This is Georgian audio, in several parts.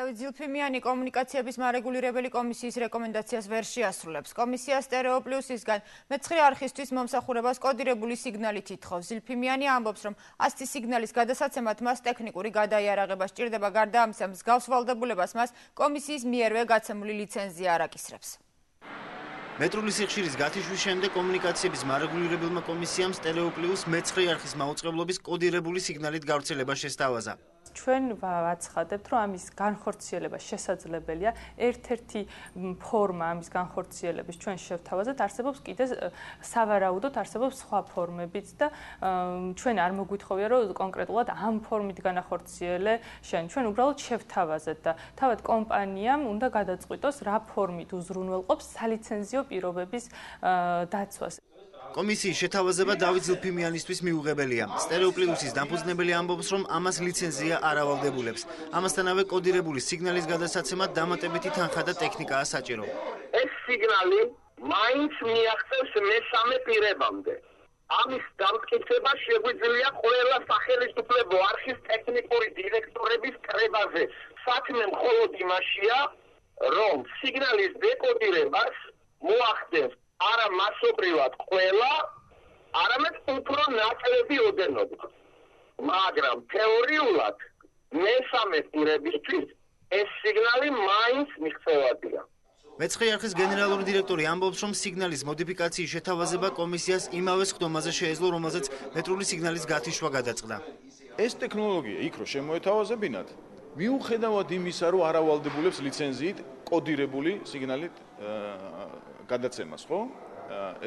დავით ზილფიმიანი კომუნიკაციების მარეგულირებელი კომისიის რეკომენდაციას ვერ შეასრულებს. Კომისია სტერეო პლიუსისგან მე-9 არხისთვის მომსახურებას კოდირებული სიგნალით ითხოვს. ზილფიმიანი ამბობს, რომ 100 სიგნალის გადასაცემად მას ტექნიკური გადაიარაღება სჭირდება, გარდა ამისა, მსგავს ვალდებულებას მას კომისიის მიერვე გაცემული ლიცენზია არ აკისრებს. Metrul სიხშირის გათიშვის შემდეგ კომუნიკაციების მარეგულირებელმა კომისიამ სტერეო პლიუს მე-9 არხის მაუწყებლობის კოდირებული სიგნალით გავრცელება შესთავაზა. Ჩვენ ვაცხადებთ, რომ ამის განხორციელება შესაძლებელია. Ერთ-ერთი ფორმა ამის განხორციელების ჩვენ შევთავაზეთ, არსებობს კიდევ სავარაუდოდ არსებობს სხვა ფორმებიც და ჩვენ არ მოგვითხოვია, რომ კონკრეტულად ამ ფორმით განახორციელე შენ. Ჩვენ უბრალოდ შევთავაზეთ და თავად კომპანიამ უნდა გადაწყვიტოს რა ფორმით უზრუნველყოფს სალიცენზიო პირობების დაცვას. Კომისიის შეთავაზება დავით ზილფიმიანისთვის მიუღებელია. სტერეო პლიუსის დამფუძნებელი ამბობს, რომ ამას ლიცენზია არ ავალდებულებს. ამასთანავე კოდირებული სიგნალის გადასაცემად დამატებითი თანხა და ტექნიკაა საჭირო. ეს სიგნალი მაინც მიაღწევს მესამე პირებამდე. ამის დამტკიცება შეგვიძლია ყველა სახელმწიფო არქივის ტექნიკური დირექტორების კრებაზე. საქმე მხოლოდ იმაშია, რომ სიგნალის დეკოდირებას მოახდენს არა მასობრივად ყველა, არამედ უფრო ნაკლები ოდენობით. მაგრამ თეორიულად მესამე პირებისთვის ეს სიგნალი მაინც მიღწევადია. მე-9 არხის გენერალური დირექტორი ამბობს, რომ სიგნალის მოდიფიკაციის შეთავაზება კომისიას იმავე სხდომაზე შეეძლო, რომელზეც მეტრული სიგნალის გათიშვა გადაწყდა. ეს ტექნოლოგია იქ რო შემოეთავაზებინათ, მიუხედავად იმისა, რომ არ ავალდებულებს ლიცენზიით კოდირებული სიგნალით გადაცემას, ხო?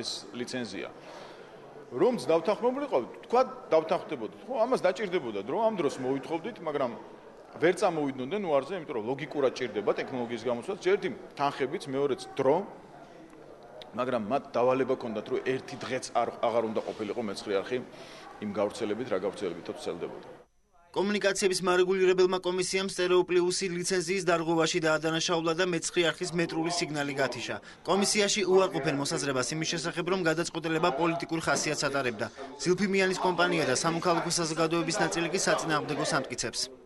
ეს ლიცენზია. რომ დავთანხმობილიყავით, თქვა დავთანხმდებოდით, ხო? ამას დაჭირდებოდათ, რომ ამ დროს მოვითხოვდით, მაგრამ ვერ წამოვიდნენ უარზე, იმიტომ რომ ლოგიკურად ჭირდება ტექნოლოგიის გამოცვლა, ჯერჯერობით თანხებიც, მეორეც დრო, მაგრამ მათ დავალება ჰქონდათ, რომ ერთი დღეც აღარ უნდა ყოფილიყო მე-9 არხი იმ გავრცელებით, რა გავრცელებითაც წელდებოდა. კომუნიკაციების მარეგულირებელმა კომისიამ სტერეო პლიუსი ლიცენზიის დარღვევაში დაადანაშაულა და მე-9 არხის მეტრული სიგნალი გათიშა. კომისიაში უარყოფენ მოსაზრებას იმის შესახებ, რომ გადაწყვეტილება პოლიტიკურ ხასიათს ატარებდა. ზილფიმიანის კომპანია და სამოქალაქო საზოგადოების ნაწილი კი საწინააღმდეგოს ამტკიცებს.